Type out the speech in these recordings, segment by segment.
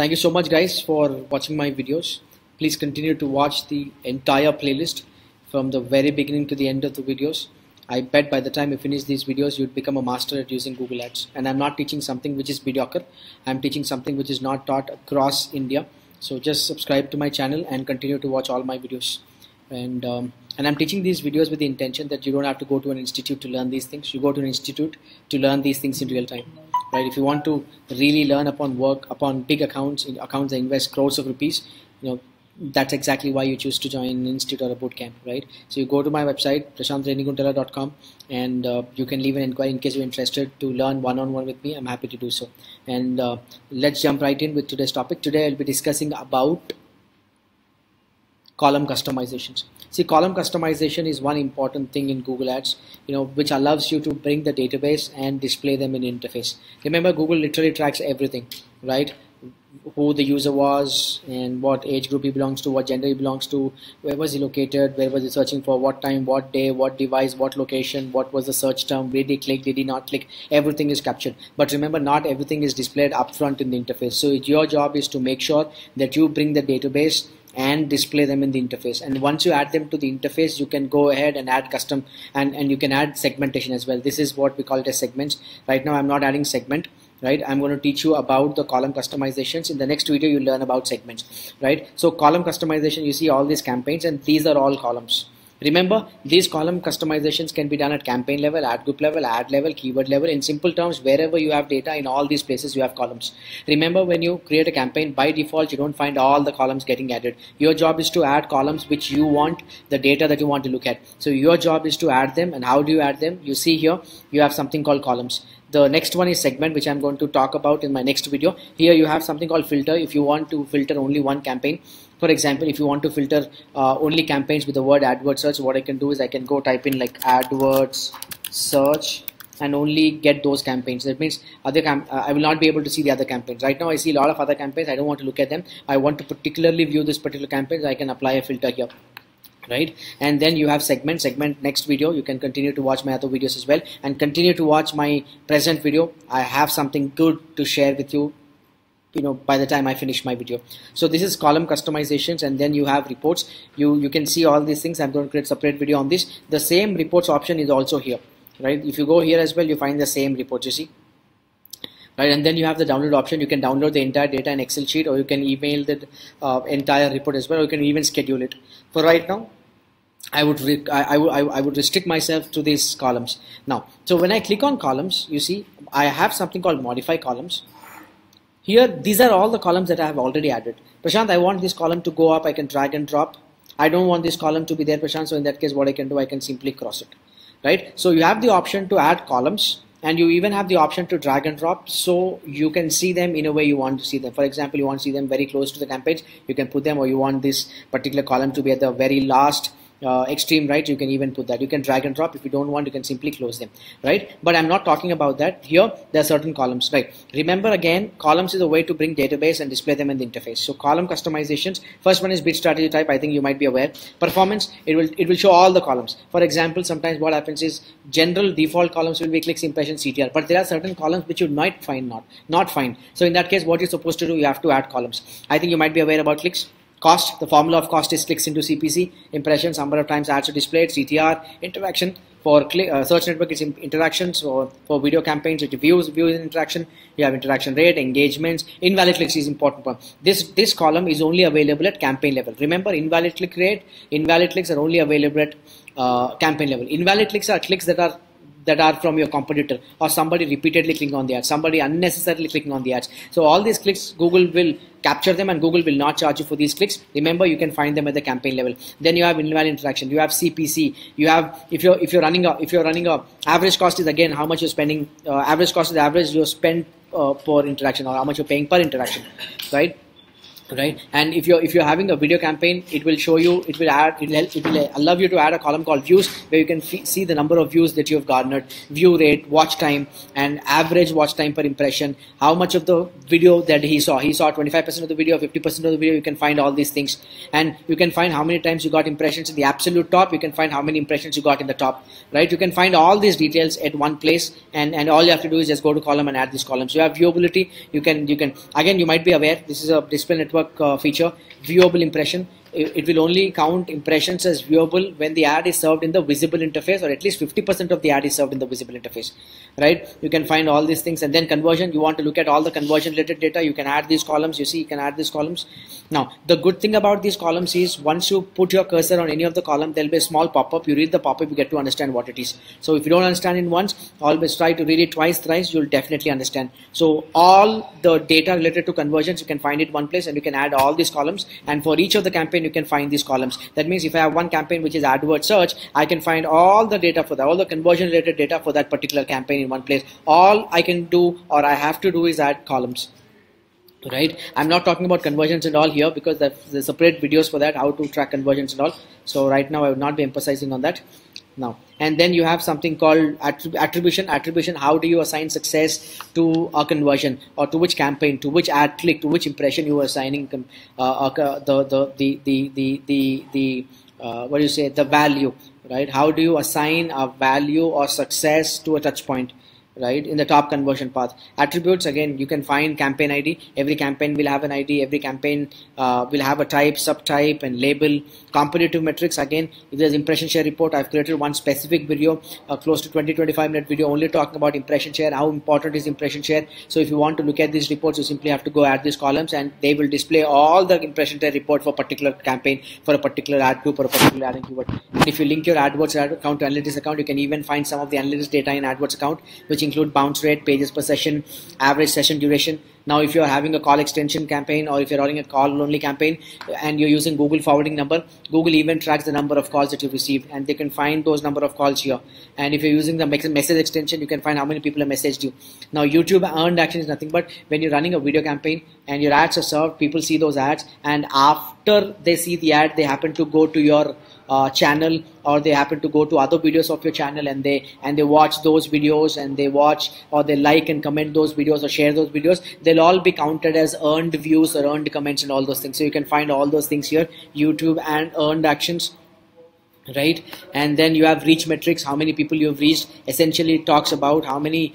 Thank you so much guys for watching my videos. Please continue to watch the entire playlist from the very beginning to the end of the videos. I bet by the time you finish these videos, you'd become a master at using Google Ads. And I'm not teaching something which is mediocre. I'm teaching something which is not taught across India. So just subscribe to my channel and continue to watch all my videos. And I'm teaching these videos with the intention that you don't have to go to an institute to learn these things. You go to an institute to learn these things in real time. Right? If you want to really learn upon big accounts, in accounts that invest crores of rupees, you know, that's exactly why you choose to join an institute or a bootcamp, right? So you go to my website, prashanthrenigundala.com, and you can leave an inquiry in case you're interested to learn one-on-one with me. I'm happy to do so. And let's jump right in with today's topic. Today I'll be discussing about column customizations. See, column customization is one important thing in Google Ads, you know, which allows you to bring the database and display them in interface. Remember, Google literally tracks everything, right? Who the user was, and what age group he belongs to, what gender he belongs to, where was he located, where was he searching for, what time, what day, what device, what location, what was the search term, did he click, did he not click, everything is captured. But remember, not everything is displayed up front in the interface. So your job is to make sure that you bring the database and display them in the interface, and once you add them to the interface, you can go ahead and add custom and you can add segmentation as well. This is what we call it as segments. Right now I'm not adding segment, right? I'm going to teach you about the column customizations. In the next video you'll learn about segments, right? So column customization, you see all these campaigns and these are all columns. Remember, these column customizations can be done at campaign level, ad group level, ad level, keyword level. In simple terms, wherever you have data, in all these places you have columns. Remember, when you create a campaign, by default you don't find all the columns getting added. Your job is to add columns which you want, the data that you want to look at. So your job is to add them. And how do you add them? You see here, you have something called columns. The next one is segment, which I'm going to talk about in my next video. Here you have something called filter. If you want to filter only one campaign, for example, if you want to filter only campaigns with the word AdWords search, what I can do is I can go type in like AdWords search and only get those campaigns. That means other I will not be able to see the other campaigns. Right now I see a lot of other campaigns. I don't want to look at them. I want to particularly view this particular campaign. So I can apply a filter here. Right, and then you have segment. Segment, next video, you can continue to watch my other videos as well, and continue to watch my present video. I have something good to share with you, you know, by the time I finish my video. So this is column customizations, and then you have reports. You can see all these things. I'm going to create a separate video on this. The same reports option is also here, right? If you go here as well, you find the same reports, you see. Right, and then you have the download option. You can download the entire data in Excel sheet, or you can email the entire report as well, or you can even schedule it. For right now, I would restrict myself to these columns. Now, so when I click on columns, you see I have something called modify columns. Here, these are all the columns that I have already added. Prashanth, I want this column to go up. I can drag and drop. I don't want this column to be there, Prashanth. So in that case, what I can do, I can simply cross it. Right? So you have the option to add columns, and you even have the option to drag and drop, so you can see them in a way you want to see them. For example, you want to see them very close to the campaigns, you can put them, or you want this particular column to be at the very last extreme right, you can even put that. You can drag and drop. If you don't want, you can simply close them, right? But I'm not talking about that. Here there are certain columns, right? Remember, again, columns is a way to bring database and display them in the interface. So column customizations, first one is bid strategy type. I think you might be aware. Performance, it will show all the columns. For example, sometimes what happens is general default columns will be clicks, impressions, CTR, but there are certain columns which you might find not find. So in that case, what you're supposed to do, you have to add columns. I think you might be aware about clicks. Cost, the formula of cost is clicks into CPC, impressions, number of times ads are displayed, CTR, interaction. For search network, it's interactions. For video campaigns, it's views and interaction. You have interaction rate, engagements. Invalid clicks is important one. This column is only available at campaign level. Remember, invalid click rate, invalid clicks are only available at campaign level. Invalid clicks are clicks that are from your competitor, or somebody repeatedly clicking on the ads, somebody unnecessarily clicking on the ads. So all these clicks, Google will capture them, and Google will not charge you for these clicks. Remember, you can find them at the campaign level. Then you have invalid interaction, you have CPC, you have if you're running a average cost is again how much you're spending. Average cost is the average you spend per interaction, or how much you're paying per interaction, right? right? And if you're having a video campaign, it will show you, it will allow you to add a column called views, where you can see the number of views that you've garnered, view rate, watch time, and average watch time per impression, how much of the video that he saw 25% of the video, 50% of the video. You can find all these things, and you can find how many times you got impressions in the absolute top. You can find how many impressions you got in the top, right? You can find all these details at one place, and all you have to do is just go to column and add these columns. You have viewability. You can again, you might be aware, this is a display network feature, viewable impression. It will only count impressions as viewable when the ad is served in the visible interface, or at least 50% of the ad is served in the visible interface, right? You can find all these things. And then conversion, you want to look at all the conversion related data, you can add these columns. You see, you can add these columns. Now, the good thing about these columns is, once you put your cursor on any of the column, there'll be a small pop-up. You read the pop-up, you get to understand what it is. So if you don't understand it once, always try to read it twice, thrice, you'll definitely understand. So all the data related to conversions, you can find it one place, and you can add all these columns. And for each of the campaign, you can find these columns. That means if I have one campaign which is AdWords search, I can find all the data for that, all the conversion related data for that particular campaign in one place. All I can do, or I have to do, is add columns, right? I'm not talking about conversions and all here, because there's separate videos for that, how to track conversions and all. So right now I would not be emphasizing on that now. And then you have something called attribution. How do you assign success to a conversion, or to which campaign, to which ad click, to which impression you are assigning the value, right? How do you assign a value or success to a touch point, right, in the top conversion path? Attributes, again, you can find campaign ID. Every campaign will have an ID. Every campaign will have a type, subtype, and label. Competitive metrics, again, if there's impression share report, I've created one specific video, close to 20-25 minute video, only talking about impression share, how important is impression share. So if you want to look at these reports, you simply have to go add these columns, and they will display all the impression share report for a particular campaign, for a particular ad group, or a particular ad and keyword. And if you link your AdWords account to analytics account, you can even find some of the analytics data in AdWords account, which include bounce rate, pages per session, average session duration. Now, if you're having a call extension campaign, or if you're running a call only campaign, and you're using Google forwarding number, Google even tracks the number of calls that you've received, and they can find those number of calls here. And if you're using the message extension, you can find how many people have messaged you. Now, YouTube earned action is nothing but when you're running a video campaign and your ads are served, people see those ads, and after they see the ad, they happen to go to your channel, or they happen to go to other videos of your channel, and they watch those videos, and they watch, or they like and comment those videos, or share those videos. They'll all be counted as earned views or earned comments and all those things. So you can find all those things here, YouTube and earned actions, right? And then you have reach metrics, how many people you've reached. Essentially, it talks about how many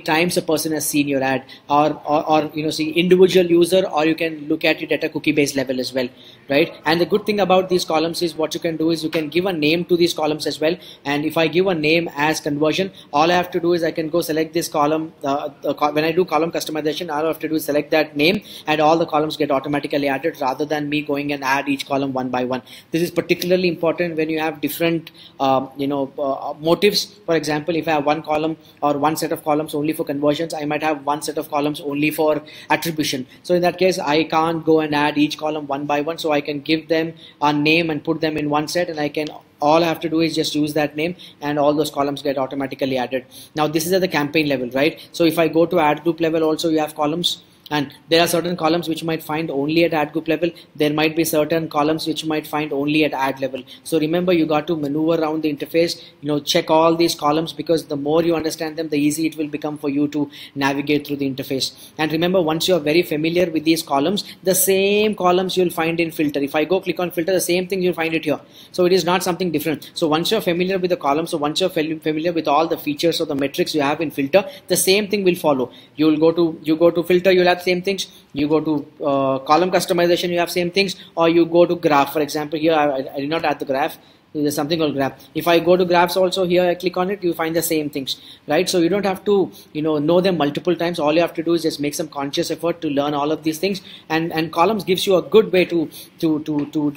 times a person has seen your ad, or you know, see individual user, or you can look at it at a cookie-based level as well, right? And the good thing about these columns is, what you can do is, you can give a name to these columns as well. And if I give a name as conversion, all I have to do is, I can go select this column. When I do column customization, all I have to do is select that name, and all the columns get automatically added, rather than me going and add each column one by one. This is particularly important when you have different motives. For example, if I have one column or one set of columns only for conversions, I might have one set of columns only for attribution. So in that case, I can't go and add each column one by one. So I can give them a name and put them in one set, and I can, all I have to do is just use that name, and all those columns get automatically added. Now, this is at the campaign level, right? So if I go to ad group level also, you have columns. And there are certain columns which you might find only at ad group level. There might be certain columns which you might find only at ad level. So remember, you got to maneuver around the interface, you know, check all these columns, because the more you understand them, the easier it will become for you to navigate through the interface. And remember, once you are very familiar with these columns, the same columns you'll find in filter. If I go click on filter, the same thing you'll find it here. So it is not something different. So once you're familiar with the columns, so once you're familiar with all the features or the metrics you have in filter, the same thing will follow. You go to filter, you'll have same things. You go to column customization, you have same things. Or you go to graph, for example. Here I did not add the graph. There's something called graph. If I go to graphs also, here I click on it, you find the same things, right? So you don't have to know them multiple times. All you have to do is just make some conscious effort to learn all of these things. And columns gives you a good way to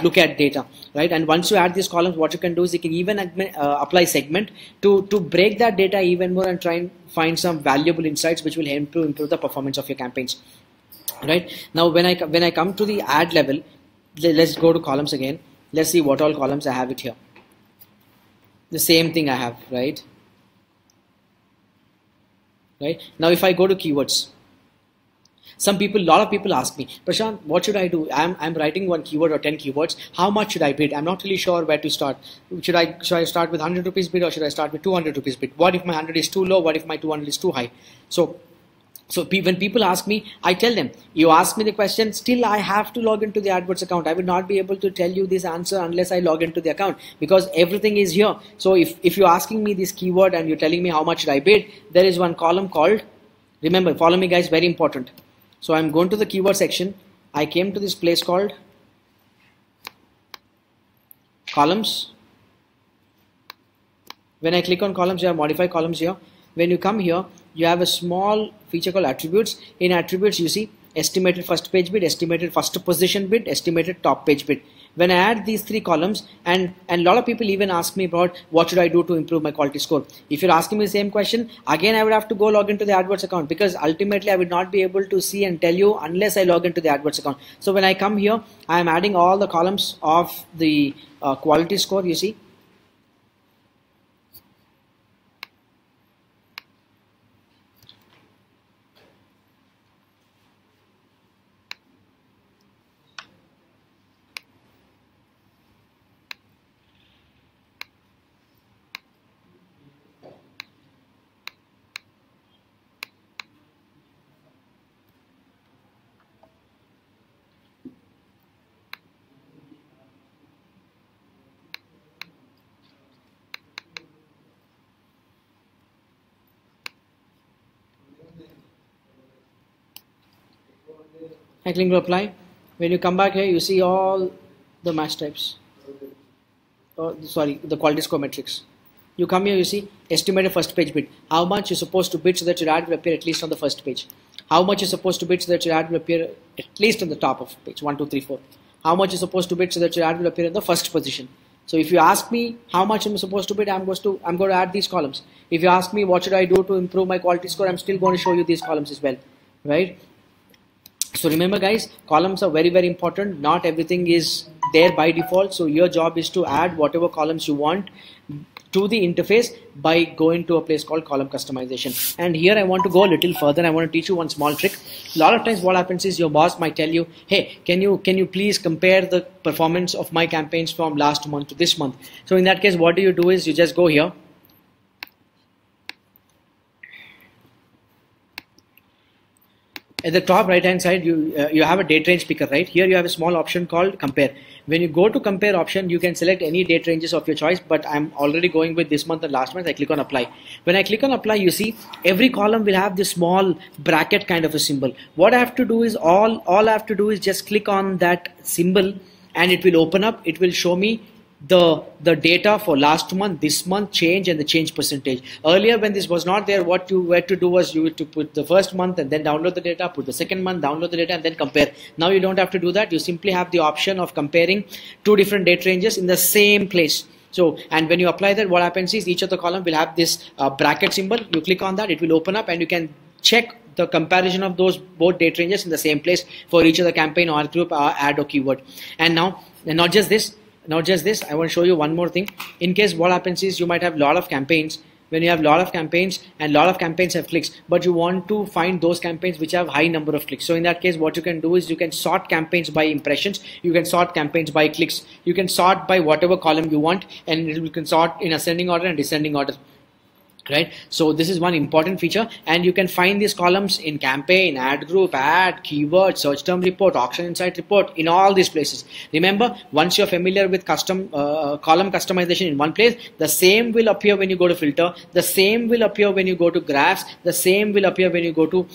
look at data, right? And once you add these columns, what you can do is, you can even apply segment to break that data even more, and try and find some valuable insights which will help to improve the performance of your campaigns, right? Now, when I come to the ad level, let's go to columns again. Let's see what all columns I have it here. The same thing I have, right? Right now, if I go to keywords, A lot of people ask me, Prashanth, what should I do? I'm writing one keyword or 10 keywords. How much should I bid? I'm not really sure where to start. Should I start with 100 rupees bid or should I start with 200 rupees bid? What if my 100 is too low? What if my 200 is too high? So when people ask me, I tell them, you ask me the question, still I have to log into the AdWords account. I will not be able to tell you this answer unless I log into the account, because everything is here. So if you're asking me this keyword and you're telling me how much should I bid, there is one column called, remember, follow me guys, very important. So I'm going to the keyword section. I came to this place called columns. When I click on columns here, modify columns here. When you come here, you have a small feature called attributes. In attributes, you see estimated first page bid, estimated first position bid, estimated top page bid. When I add these three columns, and a lot of people even ask me about what should I do to improve my quality score. If you're asking me the same question, again I would have to go log into the AdWords account, because ultimately I would not be able to see and tell you unless I log into the AdWords account. So when I come here, I am adding all the columns of the quality score, you see. I click to apply. When you come back here, you see all the match types. Oh, sorry, the quality score metrics. You come here, you see estimated first page bid. How much you're supposed to bid so that your ad will appear at least on the first page. How much you're supposed to bid so that your ad will appear at least on the top of page 1, 2, 3, 4. How much you're supposed to bid so that your ad will appear in the first position. So if you ask me how much I'm supposed to bid, I'm going to add these columns. If you ask me what should I do to improve my quality score, I'm still going to show you these columns as well, right? So remember guys, columns are very, very important. Not everything is there by default. So your job is to add whatever columns you want to the interface by going to a place called column customization. And here I want to go a little further. I want to teach you one small trick. A lot of times what happens is your boss might tell you, hey, can you please compare the performance of my campaigns from last month to this month? So in that case, what you do is you just go here. At the top right hand side, you have a date range picker, right? Here you have a small option called compare. When you go to compare option, you can select any date ranges of your choice, but I'm already going with this month and last month. I click on apply. When I click on apply, you see every column will have this small bracket kind of a symbol. What I have to do is all I have to do is just click on that symbol and it will open up. It will show me the data for last month, this month change, and the change percentage. Earlier when this was not there, what you were to do was you were to put the first month and then download the data, put the second month, download the data, and then compare. Now you don't have to do that. You simply have the option of comparing two different date ranges in the same place. So, and when you apply that, what happens is each of the column will have this bracket symbol. You click on that, it will open up and you can check the comparison of those both date ranges in the same place for each of the campaign or group or ad or keyword. And not just this, I want to show you one more thing. In case what happens is you might have a lot of campaigns. When you have a lot of campaigns and a lot of campaigns have clicks, but you want to find those campaigns which have high number of clicks. So in that case, what you can do is you can sort campaigns by impressions, you can sort campaigns by clicks, you can sort by whatever column you want, and you can sort in ascending order and descending order. Right, so this is one important feature, and you can find these columns in campaign, ad group, ad, keyword, search term report, auction insight report, in all these places. Remember, once you're familiar with custom column customization in one place, the same will appear when you go to filter, the same will appear when you go to graphs, the same will appear when you go to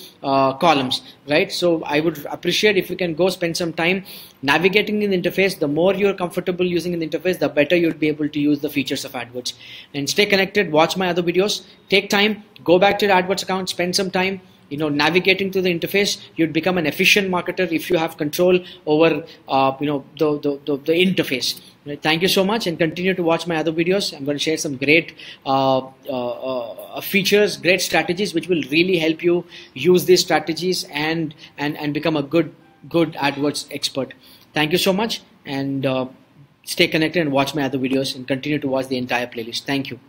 columns. Right, so I would appreciate if you can go spend some time navigating in the interface. The more you're comfortable using in the interface, the better you'll be able to use the features of AdWords. And stay connected, watch my other videos. Take time, go back to your AdWords account, spend some time, you know, navigating through the interface. You'd become an efficient marketer if you have control over, you know, the interface. Thank you so much, and continue to watch my other videos. I'm going to share some great features, great strategies, which will really help you use these strategies and become a good AdWords expert. Thank you so much, and stay connected and watch my other videos, and continue to watch the entire playlist. Thank you.